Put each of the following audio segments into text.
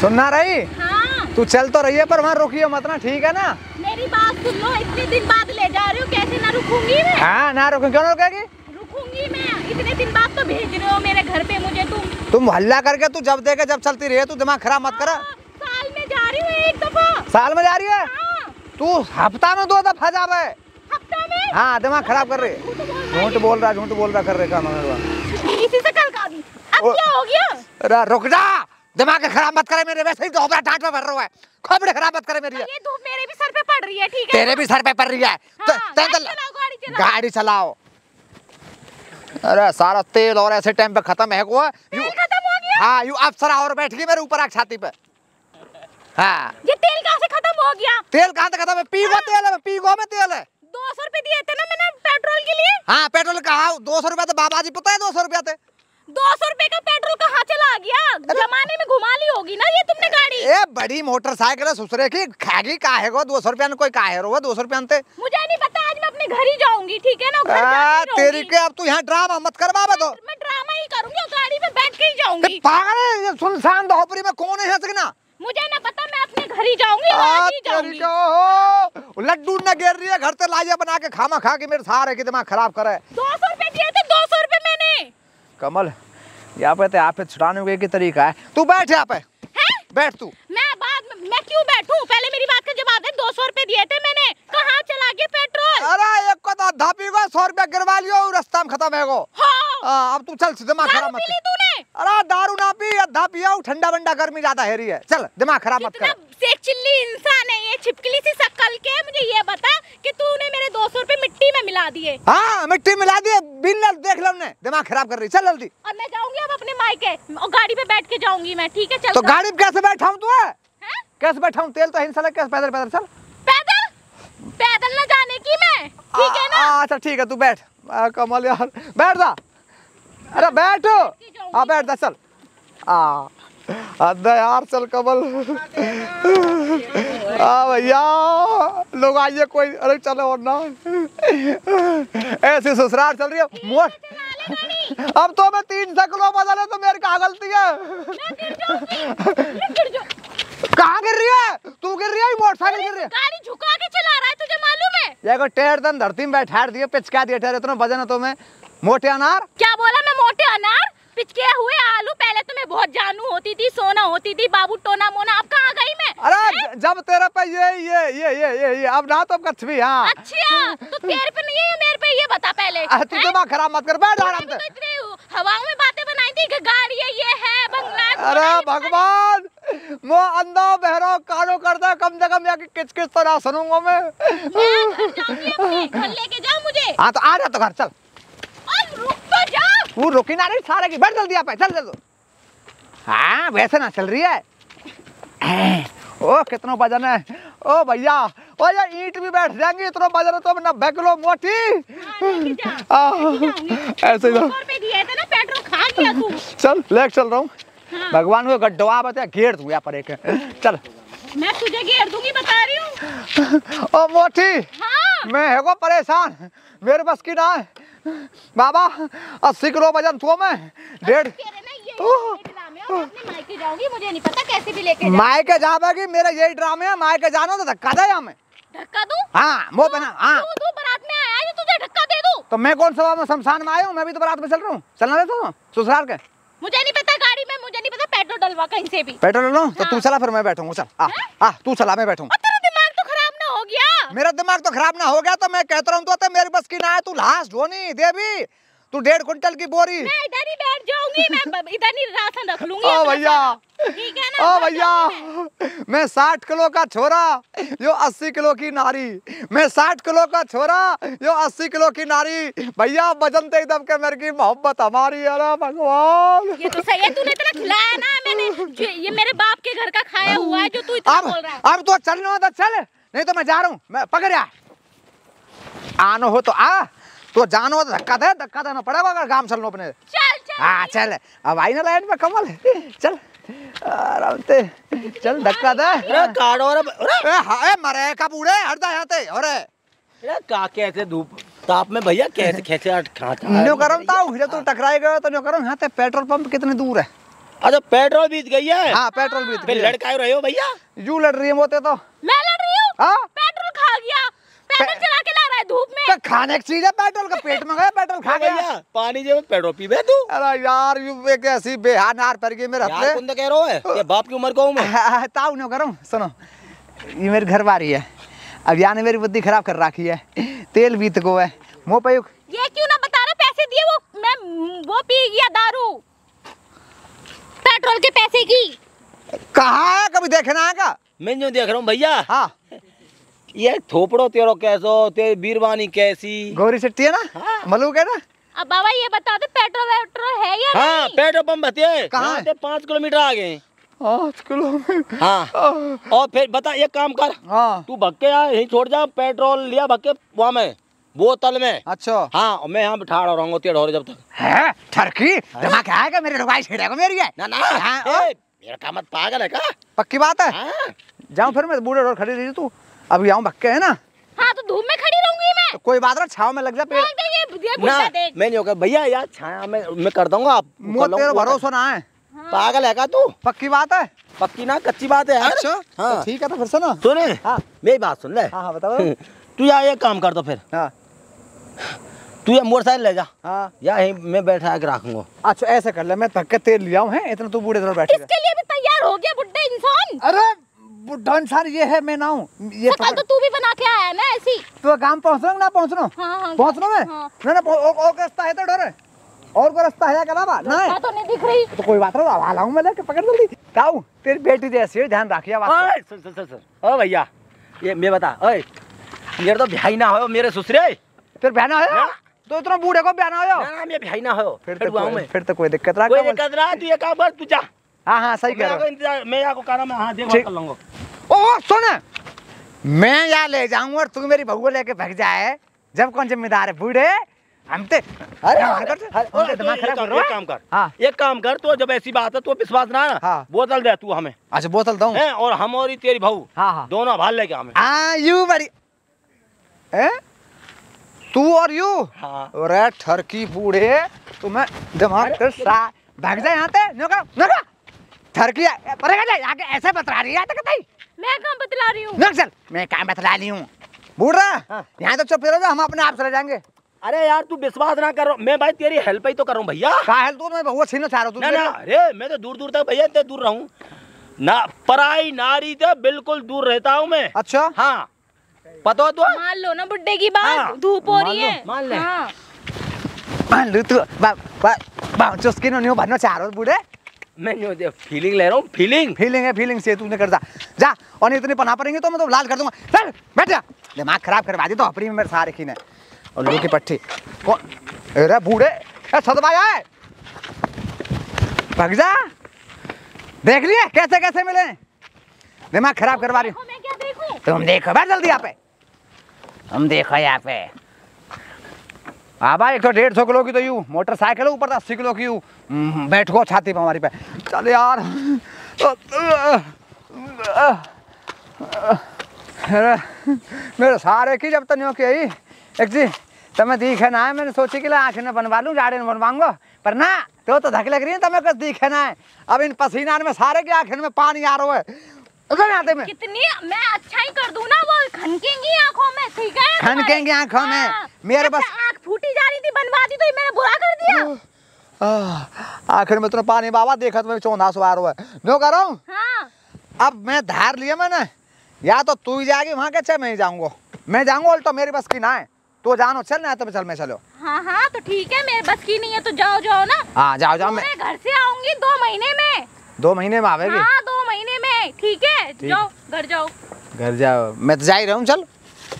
सुनना रही? हाँ। तू चल तो रही है पर वहाँ रुकियो मत ना, ठीक है ना? मेरी बात सुन लो, इतने दिन बाद ले जा रही हूँ, कैसे ना रुकूंगी मैं? हाँ ना रुकूंगी, क्यों ना रुकेगी? रुकूंगी मैं, इतने दिन बाद तो भेज रहे हो मेरे घर पे मुझे तुम हल्ला करके, तू जब देखे जब चलती रही है, तू दिमाग खराब मत करा। साल में जा रही हूँ एक दफा। साल में जा रही है तू? हफ्ता में 2 दफा जा रहा है। हाँ दिमाग खराब कर रही है, झूठ बोल रहा कर रहे काम इसी से कल का दी। अब क्या हो गया? रुक जा, दिमाग खराब मत करे मेरे, वैसे ही खोपड़ा डांट में भर रहा है, खोपड़े खराब मत करे मेरी। ये धूप मेरे भी सर पे पड़ रही है, ठीक है? तेरे भी सर पे पड़ रही है। गाड़ी चलाओ। अरे सारा तेल और ऐसे टाइम पे खत्म है को। हाँ यू अफसरा और बैठ गई मेरे ऊपर आग छाती पे। हाँ ये तेल कहाँ से खत्म हो गया? तेल कहाँ से खत्म है? पीगो तेल है, पीगो में तेल है। 200 रुपए दिए थे ना मैंने पेट्रोल के लिए। हाँ पेट्रोल कहा 200 रुपया तो बाबा जी पता है 200 रुपया थे। 200 रुपए का पेट्रोल कहाँ चला गया? जमाने में घुमा ली होगी ना ये तुमने गाड़ी। ए बड़ी मोटरसाइकिल है ससुरे की, खागी काहे को 200 रुपया ने कोई काहे रो 200 रुपया ने? मुझे नहीं पता, आज मैं अपने घर ही जाऊंगी, ठीक है ना? घर जाऊंगी तेरी के। अब तू यहाँ ड्रामा मत कर बाबा। तो मैं ड्रामा ही करूंगी, गाड़ी में बैठ के ही जाऊंगी। पागल है, सुनसान दोपहरी में कौन है सकना? मुझे ना पता, मैं अपने घर ही जाऊंगी। लड्डू न गिर रही है घर से लाइया बना के, खामा खा के मेरे सहारे की दिमाग खराब करे। 200 रुपए दिए थे, 200 रुपए मैंने। कमल यहाँ पे आप पे छुड़ाने का एक ही तरीका है, तू बैठ यहाँ पे। बैठ तू। मैं क्यों बैठूं? पहले मेरी बात का जवाब दे। 200 रुपए दिए थे मैंने, कहाँ चला गया पेट्रोल? अरे एक को तो आधा पी गो, 100 रुपया गिरवा लियो, रास्ता में खत्म है गो। अब तू चल, दिमाग खराब मत कर। अरे दारू ना पी, आधा पिया, ठंडा बंडा गर्मी ज्यादा है रही है, चल दिमाग खराब मत कर। चिल्ली इंसान है ये, छिपकली सी शक्ल के। मुझे ये बता कि तूने मेरे 200 रुपए मिट्टी में मिला दिए? हाँ मिट्टी मिला दिए, बिना देख लो ने, दिमाग खराब कर रही, चल जल्दी। और मैं जाऊंगी अब अपने मायके, और गाड़ी पे बैठ के जाऊंगी मैं, ठीक है? चल तो गाड़ी पे कैसे बैठा हूँ तू? कैसे बैठा हूँ? तेल तो हिंसा लग, कैसे? पैदल पैदल चल। पैदल पैदल न जाने की मैं, ठीक है ना? अच्छा ठीक है, तू बैठ। कमल यार बैठ जा, अरे बैठ, हाँ बैठ जा, चल यार, चल कमल। भैया लोग आइए कोई, अरे चलो और ना, ऐसी ससुराल चल रही है मोट। अब तो मैं 3 शक्लों बदले तो मेरी कहाँ गलती है? कहाँ गिर रही है? तू गिर रही है, मोटरसाइकिल गिर रही है। गाड़ी झुका के चला रहा है, तुझे मालूम है? ये को टेढ़ दन धरती में बैठा दिए, पिचका दिए टेढ़, इतना वजन है तुम्हें। मोटे अनार? क्या बोला मैं? मोटे अनार, पिचके हुए आलू। पहले तो मैं बहुत जानू होती थी, सोना होती थी, बाबू टोना मोना, अब कहाँ गई मैं? अरे जब तेरे पे ये अब ना तो कछवी। हाँ अच्छा, तो तेरे पे नहीं है मेरे पे, ये बता पहले। तू दिमाग खराब मत कर, बैठ आराम से। हवाओं में बातें बनाई थी कि गाड़ी है, ये है बंगला। अरे भगवान, वो अंधा बहरा कानो करता, कम से कम यहाँ किच किच तो ना सुनूंगा मैं। घर लेके जाओ मुझे। हाँ तो आ जा, तो घर चल। वो रुकी ना रही सारे की, बैठ जल्दी आप, चल चल। हाँ वैसे ना चल रही है। ओ कितना वजन है ओ भैया, ओ ये ईंट भी बैठ जाएंगी, इतना वजन है तो ना बैगलो मोटी। ऐसे चल लेक चल रहा हूँ। भगवान को गड्ढा बता, घेर दूंगा पर एक, चल मैं तुझे घेर दूंगी बता रही हूँ। ओ मोटी मैं है को परेशान, मेरे बस की ना बाबा। 80 किलो वजन थो मैं, 1.5 मायके जाऊंगी, मुझे नहीं पता कैसे भी लेके मायके जाएगी। मेरा यही ड्रामे है, मायके जाना तो धक्का दे हमें। धक्का दूं? हाँ वो पहना। हाँ तू बारात में आया है, तुझे धक्का दे दूं? तो मैं कौन सा शमशान में आया हूँ? मैं भी तो बारात में चल रहा हूँ। चलना दे तू ससुराल के। मुझे नहीं पता गाड़ी में, मुझे नहीं पता पेट्रोल डलवा कहीं से भी। पेट्रोल डलवा तो तू चला, फिर मैं बैठूंगा। चल तू चला, मैं बैठूंगा। मेरा दिमाग तो खराब ना हो गया तो मैं कहता हूँ तो मेरे बस की ना है। तू लाश धोनी देवी, तू 1.5 क्विंटल की बोरी। मैं इधर ही बैठ जाऊंगी, मैं इधर ही राशन रख लूंगी। ओ भैया, ठीक है ना? ओ भैया मैं 60 किलो का छोरा, यो 80 किलो की नारी। मैं 60 किलो का छोरा, यो 80 किलो की नारी। भैया वजन तो एकदम के मेरे की मोहब्बत हमारी। अरे भगवान, ये तो सही है, तूने इतना खिलाया ना मैंने, ये मेरे बाप के घर का खाया हुआ है जो तू इतना बोल रहा है। अब तो चलना होता, चल नहीं तो मैं जा रहा हूँ। मैं पकड़ आ, आनो हो तो आ, तो जानो हो तो धक्का दे, धक्का देना पड़ेगा अगर काम चलना अपने। चल चल। हाँ चल, अब आई ना लाइन पे कमल, चल आराम से चल, धक्का दे। मरे का बूढ़े हट जाते, अरे का कैसे धूप ताप में भैया कैसे कैसे हट खाता। न्यू करम ताऊ, तो टकराए गए तो न्यू करम। यहाँ पेट्रोल पंप कितने दूर है? अच्छा पेट्रोल बीत गई है। हाँ पेट्रोल बीत गई। लड़का रहे हो भैया? यू लड़ रही है मोते तो। मैं लड़ रही हूँ? हाँ पेट्रोल खा गया। पेट्रोल चला के ला रहा है धूप में। खाने की चीज है पेट्रोल का, पेट में गया पेट्रोल खा गया। पानी जो पेट्रोल पी बे तू। अरे यार एक ऐसी बेहानार पर गई मेरे हाथ में। कह रहा है ये बाप की उम्र को मैं ताऊ न करूँ। सुनो ये मेरी घरवारी है, अब यानी मेरी बुद्धि खराब कर रखी है। तेल बीत को है मोह पयुक। ये क्यों ना बता रहा पैसे दिए वो, मैं वो पी गया दारू पेट्रोल के पैसे की। कहाँ है कभी देखना आएगा? मैं जो देख रहा हूँ भैया। हाँ ये थोपड़ो तेरो कैसो तेरी बीरवानी कैसी गौरी सिट्टी है ना। हाँ। मलूक है ना। अब बाबा ये बता दे पेट्रोल वेट्रोल है या नहीं? हाँ पेट्रोल पंप बताइए कहाँ से 5 किलोमीटर आगे। 5 किलोमीटर? हाँ। और फिर बता एक काम कर। हाँ। तू भक्के यार यही छोड़ जा, पेट्रोल लिया भक्के वहाँ में बोतल में। अच्छा हाँ मैं यहाँ बिठा रहूंगा तेरे जब तक है ठरकी दिमाग आएगा मेरे रुकाई छेड़ेगा मेरी है ना ना। हाँ, ए, मेरा काम मत पागल है का? पक्की बात है। हाँ। जाऊँ फिर मैं बूढ़े रोड खड़ी रही तू अब यहाँ भक्के है ना। हाँ तो धूप में खड़ी रहूंगी मैं। कोई बात ना छाव में लग जा पेड़। मैं नहीं भैया यार छाया में कर दूंगा। आप भरोसा ना है पागल है का तू? पक्की बात है। पक्की ना कच्ची बात है। अच्छा हाँ ठीक है तो फिर सुनो सुने। हाँ मेरी बात सुन ले। हाँ बताओ। तू यहाँ एक काम कर दो फिर। हाँ तू ये मोटरसाइकिल ले जा। हाँ या मैं बैठा के रखूंगा। अच्छा ऐसा कर ले मैं थक के तेल ले आऊँ है इतना तू बूढ़े तरह बैठे। इसके लिए भी तैयार हो गया बुढ़े इंसान। अरे बुढ़ा इंसान ये है मैं ना हूँ ये तो तू भी बना के आया ना ऐसी। तो काम पहुँच रहा ना पहुँच रहा पहुँच रहा है तो डर और कोई रास्ता है क्या बाबा? ना तो नहीं दिख रही तो कोई बात नहीं आवाज लाऊं मैं लेके पकड़ जल्दी। ताऊ तेरी बेटी जैसी है ध्यान रखिए बात। सुन सुन सुन ओ भैया ये मैं बता ओए मेरे तो भाई ना हो मेरे ससुरे फिर बहना हो तो इतना बूढ़े को बहना हो ना मैं भाई ना हो फिर आऊं मैं फिर तो कोई दिक्कत ना कोई दिक्कत ना। तू ये काम कर तू जा। हां हां सही कह रहा हूं मैं आपको कह रहा हूं। हां देख कर लूंगा। ओ सुन मैं यहां ले जाऊं और तू मेरी बहू को लेके भाग जाए जब कौन जिम्मेदार है बूढ़े हमते। अरे दिमाग खराब कर रहा है। काम कर। हाँ। एक काम कर तो जब ऐसी बात है तो विश्वास ना है। हाँ। बोतल दे तू हमें। अच्छा बोतल दूं और हम और तेरी भाऊ। हाँ हाँ। दोनों भाल लेके हमें। हाँ यू बड़ी तू और यू। हाँ। अरे ठरकी बूढ़े तुम्हें दिमाग भाग जाए यहाँ से ठरकी ऐसे बतला रही है। मैं कहाँ बतला रही हूँ? मैं कहाँ बतला रही हूँ बूढ़ा यहाँ तो चुप रहो हम अपने आप चले जाएंगे। अरे यार तू विश्वास ना करो मैं भाई तेरी हेल्प ही तो कर रहा हूँ भैया। अरे मैं तो दूर दूर तक भैया इतने दूर रहूँ ना पराई नारी से बिल्कुल दूर रहता हूँ मैं। अच्छा हाँ पता हो तो मान लो ना बुड्ढे की बात। धूप हो रही है मान ले। हाँ। मान लो तू चुस्की नहीं भरना चाह रहा बूढ़े मैं फीलिंग ले रहा हूँ फीलिंग फीलिंग है फीलिंग से तूने कर जा और इतने पना पड़ेंगे तो मैं तो लाल कर दूंगा। चल बैठ जा दिमाग खराब करवा दी तो अपनी में मेरे सारे खीन है और की पट्टी अरे बूढ़े भाग जा। देख लिया कैसे कैसे मिले दिमाग खराब करवा रही हूँ। तुम देखो भाई जल्दी यहाँ पे तुम देखो यहाँ पे बाबा 100-150 किलो की तो यू मोटरसाइकिल ऊपर था 80 किलो की यू बैठ गो छाती पे हमारी पे। चल यार मेरे सारे की जब तक नहीं एक जी तमें दिखे ना है मैंने सोची कि आँखें में बनवा लूँ जाड़े में बनवाऊंगा पर ना तो धक लग रही है तमें कुछ दिखे ना है। अब इन पसीना में सारे की आँखें में पानी आ रहा है आते में कितनी मैं अच्छा ही कर दूँ ना वो खनकेंगी आँखों में। ठीक है खनकेंगी आँखों में मेरे बस आँख फूटी जा रही थी बनवा दी तो मैंने बुरा कर दिया। आखिर में तो पानी बाबा देखा तुम्हें चौंधा सवार हुआ जो कर रहा हूँ। अब मैं धार लिया मैंने या तो तू ही जाएगी वहाँ के चाहे मैं जाऊँगा उल्टा मेरी बस की ना है तो जानो चल ना तो चल मैं चलो। हाँ हाँ तो ठीक है मेरे बस की नहीं है तो जाओ जाओ ना। हाँ जाओ जाओ मैं घर से आऊंगी 2 महीने में। 2 महीने में आवेगी? हाँ 2 महीने में। ठीक है जाओ घर जाओ मैं तो जा ही रहा हूँ। चल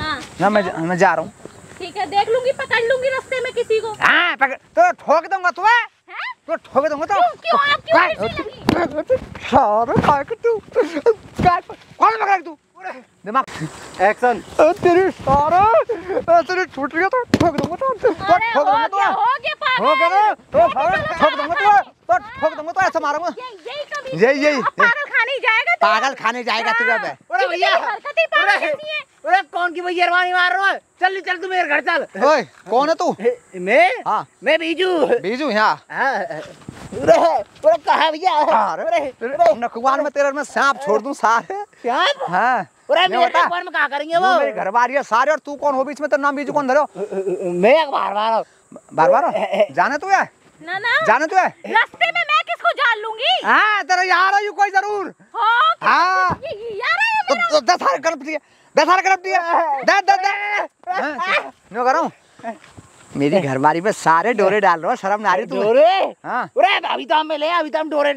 हाँ ना मैं जा रहा हूँ। ठीक है देख लूंगी पकड़ लूंगी रास्ते में किसी को। हाँ पकड़ तो ठोक दूंगा तुम्हें तो ठोक दूंगा तो दिमाग एक्शन तेरी सारा तेरी छूट रही है तो ठोक दूंगा तो ऐसा मारूंगा यही पागल खाने जाएगा तेरा बे। अरे भैया अरे कौन की भैयारवानी मार रहा है? चल चल तू मेरे घर चल। ओए कौन है तू? मैं बीजू। बीजू यहाँ नकुआन में तेरे में सांप छोड़ दूं सारे सांप। हाँ नकुआन में क्या करेंगे वो मेरे घर बार ये सारे। और तू कौन हो बीच में? तेरा नाम बीजू कौन धरो? मैं बार बार जाने तो है ना ना जाने तो है। रास्ते में मैं किसको जान लूंगी? हाँ तेरा यार है कोई जरूर। हाँ तो 10,000 गलत दिया, 10,000 गलत दिया, दे करो। मेरी घरवारी पे सारे डोरे डाल रहा है, शर्म ना आ रही तुम्हें? डोरे? हाँ। अभी तो हम मिले, अभी तो हम डोरे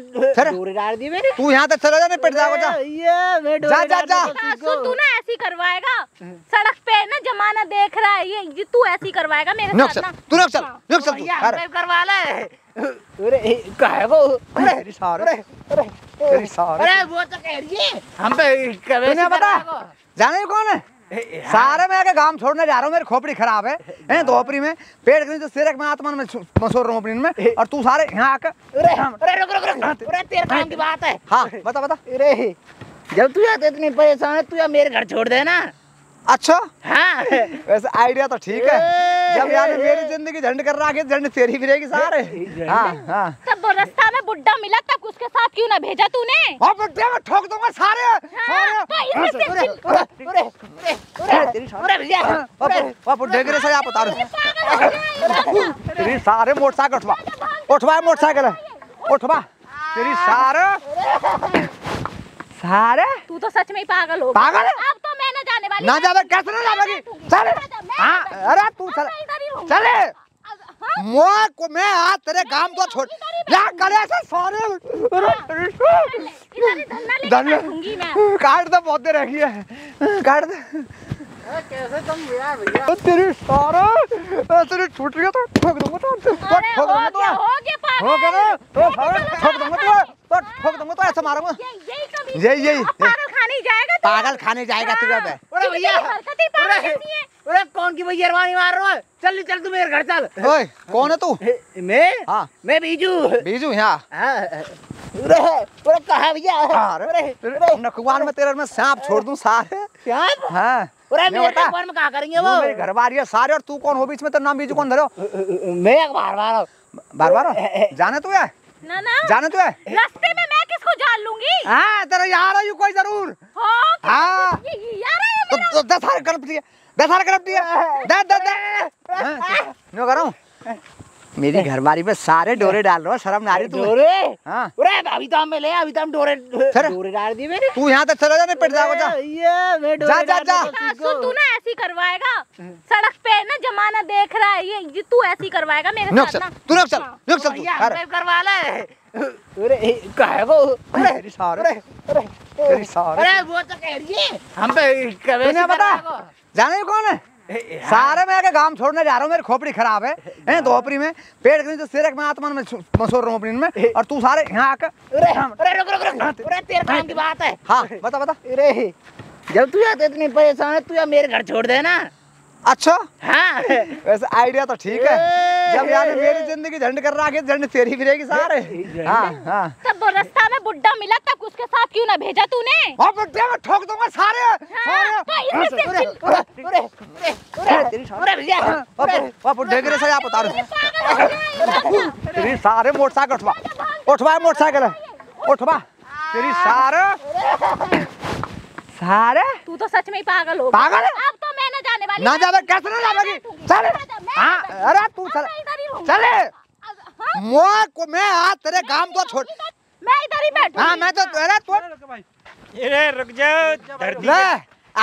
डाल दिए मेरे। तू यहाँ तक चला जा, मैं पिट जाऊँगा जा। ये मैं डोरे डाल दूँगा। हाँ, सुन तू ना ऐसी करवाएगा। सड़क पे ना जमाना देख रहा है ये तू ऐसी करवाएगा मेरे साथ ना। तू ना चल, ना चल तू। अरे करवा ले। अरे कहाँ है वो? अरे सारे, अरे वो तो कह रही है। हम पे कभी नहीं पता। जाने कौन है? सारे मैं काम छोड़ने जा रहा हूँ, मेरी खोपड़ी खराब है दोपहरी में पेट में तो सिरक में आत्मा में मसोर रहा हूँ में। और तू सारे यहाँ आकर तेरे काम की बात है। हाँ बता बता। अरे जब तू यहाँ इतनी परेशान है तू यहाँ मेरे घर छोड़ देना। अच्छा हाँ वैसे आइडिया तो ठीक है। जब यार मेरी जिंदगी झंड कर रहा है झंड तेरी भी रहेगी सारे। हाँ हाँ तब रास्ता में बुड्ढा मिला तब उसके साथ क्यों ना भेजा तूने? बुड्ढे में ठोक दूंगा सारे। सारे मोटरसाइकिल उठवा उठवा मोटरसाइकिल उठवा तेरी सारे सारे। तू तो सच में ही पागल हो। पागल ना जावे कैसे ना जावेगी चले। हाँ अरे तू चले चले मौत को मैं आज तेरे काम तो छोड़ लाख करे ऐसे सारे धन्ना काट दे। बहुत देर रखी है काट दे। कैसे तुम भैया तेरे सारे तेरे छूट गया तो ठोक दूँगा तो हो गया ना तो ठोक दूँगा तो ऐसे मारूँगा। यही पागल खाने जाएगा तू। अरे भैया अरे कौन की भैयारवानी मार रहा है? चल चल तू मेरे घर चल। ओए कौन है तू? मैं हाँ मैं बीजू। बीजू यहाँ कहा भैया? नकुआन में तेरे में सांप छोड़ दूं सारे सांप। हाँ मेरे में क्या करेंगे वो मेरे घर बार सारे। और तू कौन हो बीच में? तेरा नाम बीजू कौन धरो? मैं बार बार जाने तो है ना ना जाने तो है। रास्ते में मैं किसको जान लूंगी? हाँ तेरा यार है कोई जरूर। हाँ तो 10,000 गलत दिया, 10,000 गलत दिया, दे करो। मेरी घरवारी पे सारे डोरे डाल रहा है, शर्म ना आ रही तुम्हें? डोरे? हाँ अभी तो हम मिले, अभी तो हम डोरे डाल दिए मेरे। तू यहाँ तक चला जा, मैं पिट जाऊँगा जा। ये मैं डोरे डाल दूँगा। सुन तू ना ऐसी करवाएगा। सड़क पे ना जमाना देख रहा है ये तू ऐसी करवाएगा मेरे साथ ना। तू ना चल, ना चल तू करवा ले। कहाँ है वो? अरे सारे अरे वो तो कह रही है। हम पे कभी नहीं पता। जाने कौन है? सारे मैं आके काम छोड़ने जा रहा हूँ, मेरी खोपड़ी खराब है दोपहरी में पेट के नीचे सिरक में आत्मा में मसोर रहा हूँ में। और तू सारे यहाँ आकर तेरे काम की बात है। हाँ बता बता। अरे जब तू यहाँ इतनी परेशान है तू यहाँ मेरे घर छोड़ देना। अच्छा हाँ वैसे आइडिया तो ठीक है। जब यार मेरी जिंदगी झंड कर रहा है झंड तेरी भी रहेगी सारे। हाँ हाँ तब रास्ता में बुड्ढा मिला तब उसके साथ क्यों ना भेजा तूने? बुड्ढे में ठोक दूंगा सारे। बुड्ढे के सजा बता तेरी सारे मोटरसाइकिल उठवा उठवा मोटरसाइकिल उठवा तेरी सारे सारे। तू तो सच में ही पागल हो। पागल ना जावे कैसे ना जावेगी चले। हाँ अरे तू चले चले मौत को मैं आज तेरे काम तो छोड़ मैं इधर ही बैठूं। हाँ मैं तो अरे तू रुक जा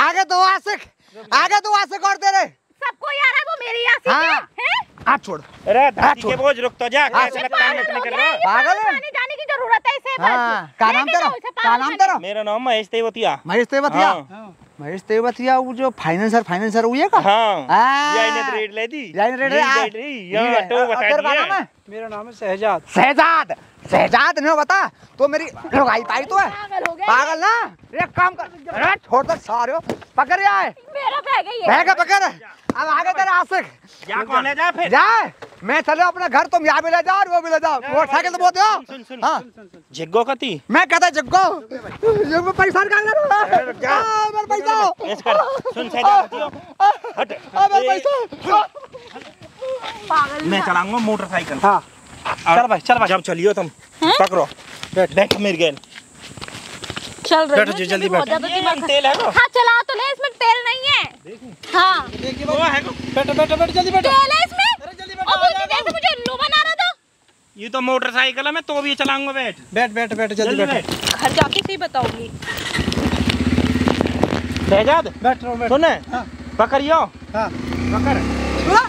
आगे दो आशिक और तेरे सबको यार है वो मेरी आशिक है। हां छोड़ अरे धरती के बोझ रुक तो जा। कैसे लगता है इतने कर रहा पागल है? जाने की जरूरत है इसे। हां का नाम तेरा? मेरा नाम महेश तेवतिया। महेश तेवतिया महेश तेवतिया वो जो फाइनेंसर हुई है का? हाँ मेरा नाम है शहजाद। शहजाद शहजाद ने बता तो मेरी लुगाई पाई तो है पागल ना। एक काम कर छोड़ दो सारे पकड़ आए मेरा पकड़। अब आगे तेरा आशिक जाए मैं चलो अपना घर तुम यहाँ भी ले जाओ और वो भी ले जाओ मोटरसाइकिल तो बोलते हो। जिग्गो कती मैं कहता जिग्गो जिग्गो पैसा पैसा मैं चलाऊंगा मोटरसाइकिल। हाँ चल भाई जब चलियो तुम पकड़ो बैठ मेरी गेंद चल रहा है जल्दी बैठ तेल है हां चला तो ले इसमें तेल नहीं है हां वो है बैठ जल्दी बैठ तेल है इसमें अरे जल्दी बैठ अब मुझे लो बना रहा था ये तो मोटरसाइकिल है मैं तो भी चलाऊंगा बैठ जल्दी बैठ घर जाके सही बताऊंगी शहजाद बैठ रो सुन पकड़ियो हां पकड़